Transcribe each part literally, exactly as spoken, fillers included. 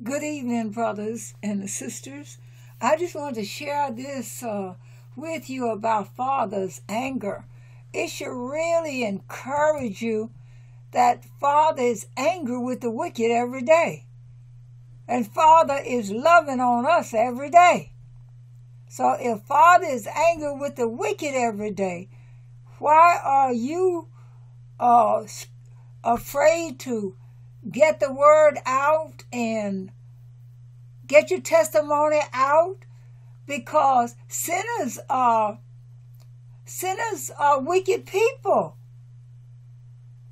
Good evening, brothers and sisters. I just wanted to share this uh, with you about Father's anger. It should really encourage you that Father is angry with the wicked every day. And Father is loving on us every day. So if Father is angry with the wicked every day, why are you uh, afraid to get the word out and get your testimony out? Because sinners are sinners are wicked people,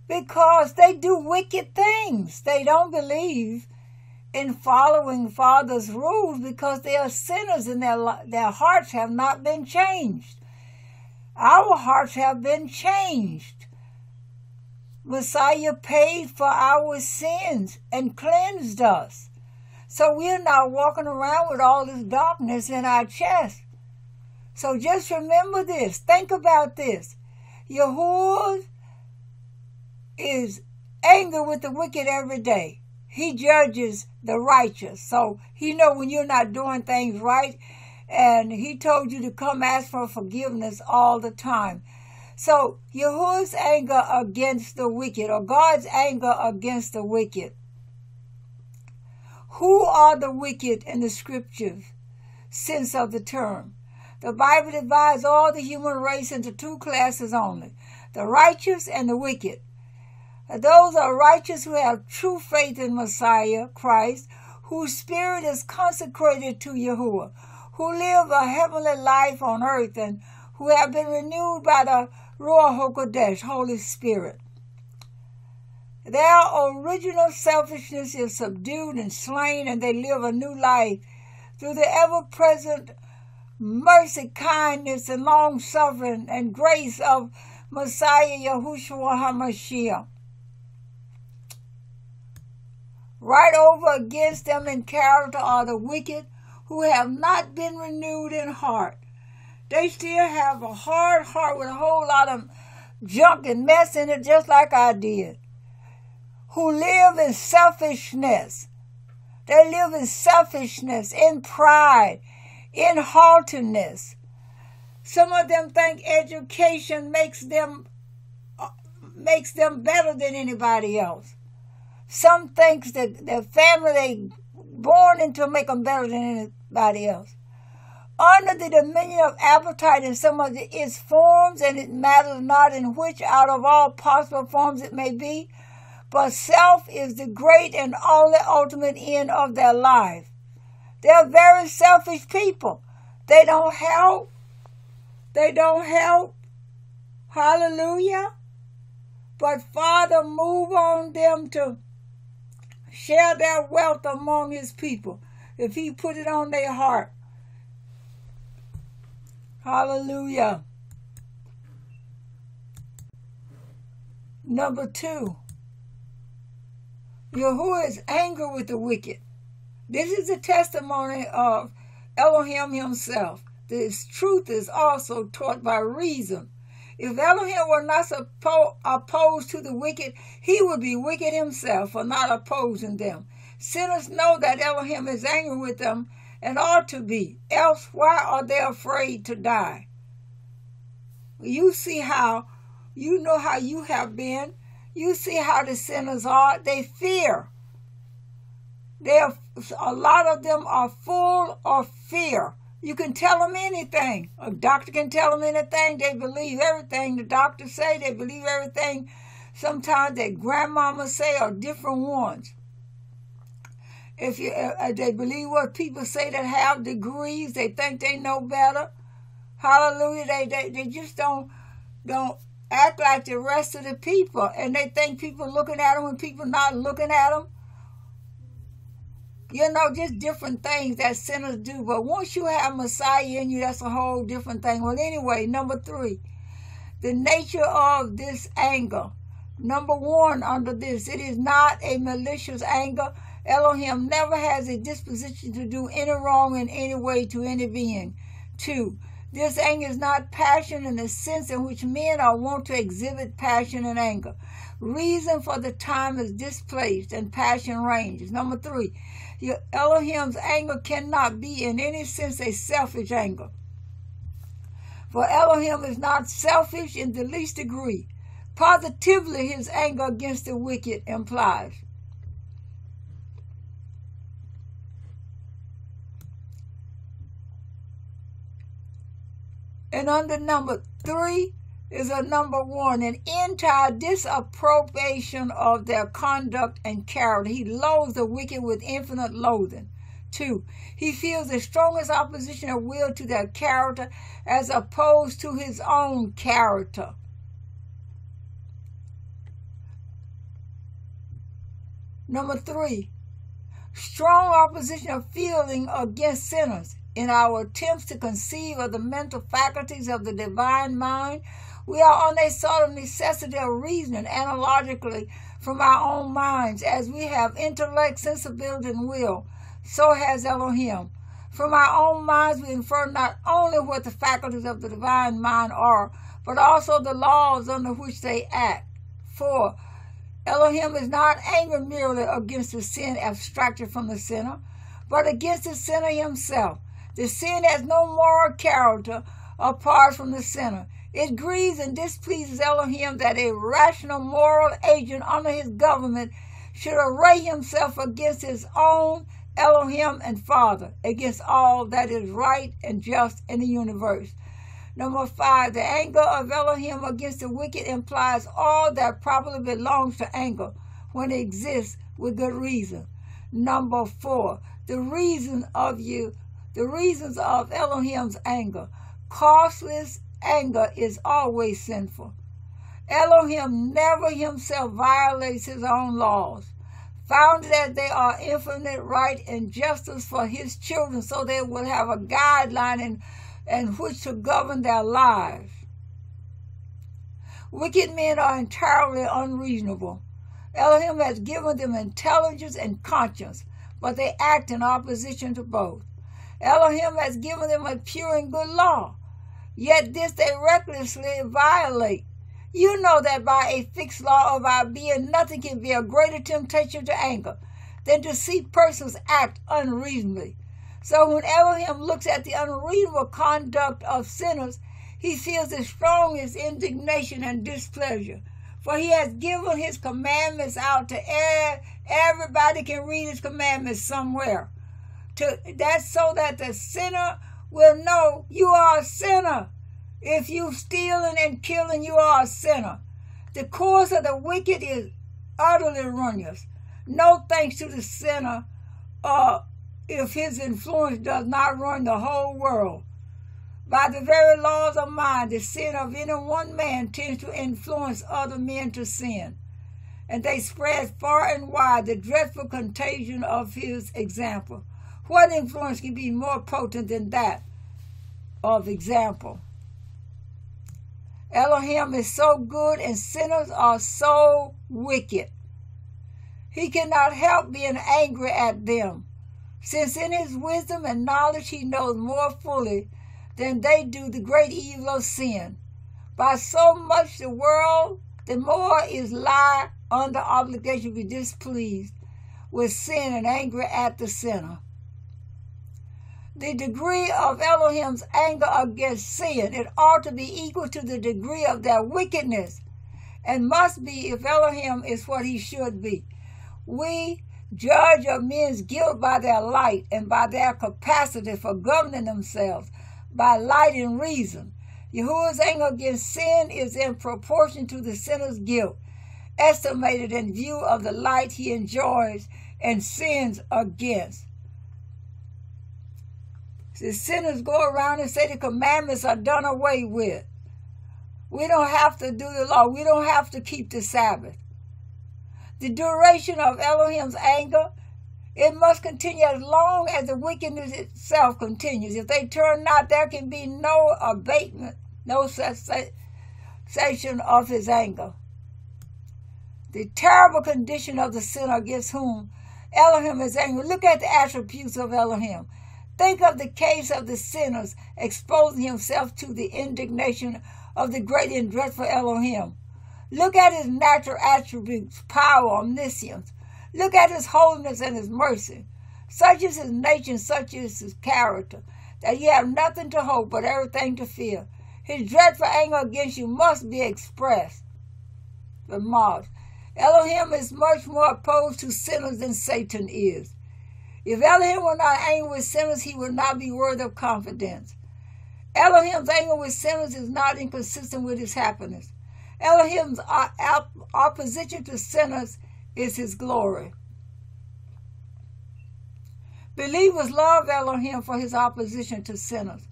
because they do wicked things. They don't believe in following Father's rules because they are sinners and their, their hearts have not been changed. Our hearts have been changed. Messiah paid for our sins and cleansed us. So we're not walking around with all this darkness in our chest. So just remember this. Think about this. Yahuwah is angry with the wicked every day. He judges the righteous. So he knows when you're not doing things right. And he told you to come ask for forgiveness all the time. So Yahuwah's anger against the wicked, or God's anger against the wicked. Who are the wicked in the scripture sense of the term? The Bible divides all the human race into two classes only, the righteous and the wicked. Those are righteous who have true faith in Messiah Christ, whose spirit is consecrated to Yahuwah, who live a heavenly life on earth, and who have been renewed by the Ruach HaKodesh, Holy Spirit. Their original selfishness is subdued and slain, and they live a new life through the ever-present mercy, kindness, and long-suffering and grace of Messiah Yahushua HaMashiach. Right over against them in character are the wicked who have not been renewed in heart. They still have a hard heart with a whole lot of junk and mess in it, just like I did. Who live in selfishness. They live in selfishness, in pride, in haughtiness. Some of them think education makes them, uh, makes them better than anybody else. Some think that their family they born into make them better than anybody else. Under the dominion of appetite in some of its forms, and it matters not in which out of all possible forms it may be, but self is the great and only ultimate end of their life. They're very selfish people. They don't help. They don't help. Hallelujah. But Father move on them to share their wealth among his people, if he put it on their heart. Hallelujah. Number two, Yahuwah is angry with the wicked. This is the testimony of Elohim himself. This truth is also taught by reason. If Elohim were not opposed to the wicked, he would be wicked himself for not opposing them. Sinners know that Elohim is angry with them, and ought to be. Else, why are they afraid to die? You see how, you know how you have been. You see how the sinners are. They fear. They are, a lot of them are full of fear. You can tell them anything. A doctor can tell them anything. They believe everything the doctor say. They believe everything sometimes that grandmama say, or different ones. If you, uh, they believe what people say that have degrees, they think they know better. Hallelujah. They, they, they just don't, don't act like the rest of the people. And they think people looking at them when people not looking at them. You know, just different things that sinners do. But once you have Messiah in you, that's a whole different thing. Well, anyway, number three, the nature of this anger. Number one, under this, it is not a malicious anger. Elohim never has a disposition to do any wrong in any way to any being. Two, this anger is not passion in the sense in which men are wont to exhibit passion and anger. Reason for the time is displaced and passion ranges. Number three, your Elohim's anger cannot be in any sense a selfish anger. For Elohim is not selfish in the least degree. Positively, his anger against the wicked implies. And under number three is a number one, an entire disapprobation of their conduct and character. He loathes the wicked with infinite loathing. Two, he feels the strongest opposition of will to their character as opposed to his own character. Number three, strong opposition of feeling against sinners. In our attempts to conceive of the mental faculties of the divine mind, we are on a sort of necessity of reasoning analogically from our own minds. As we have intellect, sensibility, and will, so has Elohim. From our own minds, we infer not only what the faculties of the divine mind are, but also the laws under which they act. Four, Elohim is not angered merely against the sin abstracted from the sinner, but against the sinner himself. The sin has no moral character apart from the sinner. It grieves and displeases Elohim that a rational moral agent under his government should array himself against his own Elohim and Father, against all that is right and just in the universe. Number five, the anger of Elohim against the wicked implies all that properly belongs to anger when it exists with good reason. Number four, the reason of you The reasons of Elohim's anger. Causeless anger is always sinful. Elohim never himself violates his own laws. Founded as they are infinite right and justice for his children, so they will have a guideline in, in which to govern their lives. Wicked men are entirely unreasonable. Elohim has given them intelligence and conscience, but they act in opposition to both. Elohim has given them a pure and good law, yet this they recklessly violate. You know that by a fixed law of our being, nothing can be a greater temptation to anger than to see persons act unreasonably. So when Elohim looks at the unreasonable conduct of sinners, he feels the strongest indignation and displeasure. For he has given his commandments out to air. Everybody can read his commandments somewhere. To, that's so that the sinner will know you are a sinner. If you stealing and killing, you are a sinner. The course of the wicked is utterly ruinous. No thanks to the sinner uh, if his influence does not ruin the whole world. By the very laws of mind, the sin of any one man tends to influence other men to sin. And they spread far and wide the dreadful contagion of his example. What influence can be more potent than that of example? Elohim is so good and sinners are so wicked. He cannot help being angry at them, since in his wisdom and knowledge he knows more fully than they do the great evil of sin. By so much the world, the more is lie under obligation to be displeased with sin and angry at the sinner. The degree of Elohim's anger against sin, it ought to be equal to the degree of their wickedness, and must be if Elohim is what he should be. We judge of men's guilt by their light and by their capacity for governing themselves by light and reason. Yahuwah's anger against sin is in proportion to the sinner's guilt, estimated in view of the light he enjoys and sins against. The sinners go around and say the commandments are done away with. We don't have to do the law. We don't have to keep the Sabbath. The duration of Elohim's anger, it must continue as long as the wickedness itself continues. If they turn not, there can be no abatement, no cessation of his anger. The terrible condition of the sinner against whom Elohim is angry. Look at the attributes of Elohim. Think of the case of the sinners exposing himself to the indignation of the great and dreadful Elohim. Look at his natural attributes, power, omniscience. Look at his holiness and his mercy. Such is his nature and such is his character, that you have nothing to hope but everything to fear. His dreadful anger against you must be expressed. Remarks. Elohim is much more opposed to sinners than Satan is. If Elohim were not angry with sinners, he would not be worthy of confidence. Elohim's anger with sinners is not inconsistent with his happiness. Elohim's opposition to sinners is his glory. Believers love Elohim for his opposition to sinners,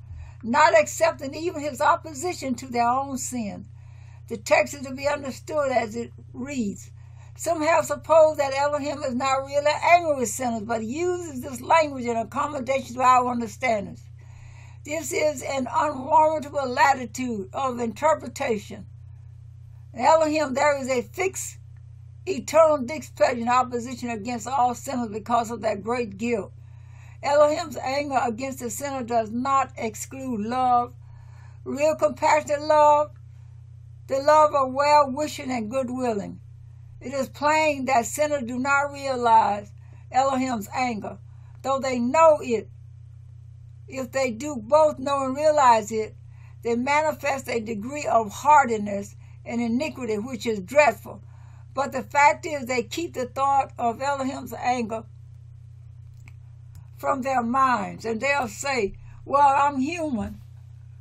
not accepting even his opposition to their own sin. The text is to be understood as it reads. Some have supposed that Elohim is not really angry with sinners, but uses this language in accommodation to our understandings. This is an unwarrantable latitude of interpretation. In Elohim, there is a fixed, eternal displeasure and opposition against all sinners because of their great guilt. Elohim's anger against the sinner does not exclude love, real compassionate love, the love of well-wishing and good-willing. It is plain that sinners do not realize Elohim's anger, though they know it. If they do both know and realize it, they manifest a degree of hardiness and iniquity which is dreadful. But the fact is they keep the thought of Elohim's anger from their minds, and they'll say, well, I'm human,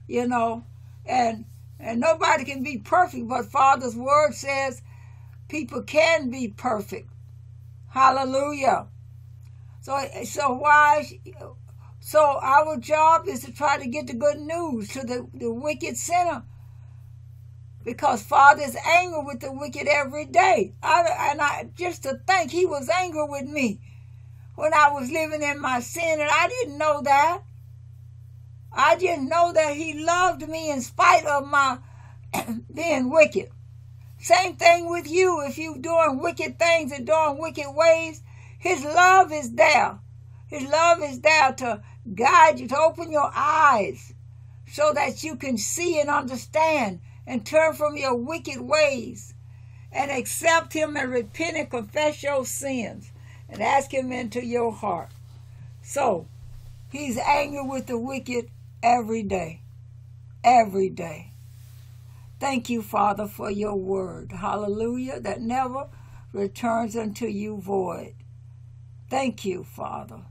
you know, and, and nobody can be perfect, but Father's word says, people can be perfect. Hallelujah. So, so why? So our job is to try to get the good news to the, the wicked sinner, because Father is angry with the wicked every day. I, and I just to think he was angry with me when I was living in my sin, and I didn't know that. I didn't know that he loved me in spite of my being wicked. Same thing with you. If you're doing wicked things and doing wicked ways, his love is there. His love is there to guide you, to open your eyes so that you can see and understand and turn from your wicked ways and accept him and repent and confess your sins and ask him into your heart. So, he's angry with the wicked every day, every day. Thank you, Father, for your word. Hallelujah, that never returns unto you void. Thank you, Father.